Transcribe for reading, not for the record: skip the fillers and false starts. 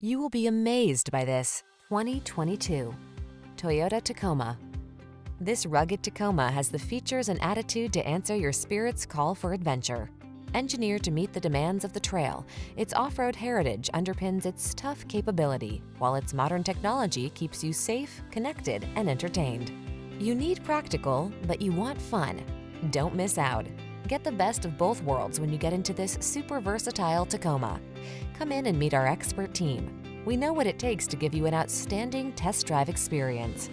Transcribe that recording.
You will be amazed by this 2022 Toyota Tacoma. This rugged Tacoma has the features and attitude to answer your spirit's call for adventure. Engineered to meet the demands of the trail, its off-road heritage underpins its tough capability, while its modern technology keeps you safe, connected, and entertained. You need practical, but you want fun. Don't miss out. Get the best of both worlds when you get into this super versatile Tacoma. Come in and meet our expert team. We know what it takes to give you an outstanding test drive experience.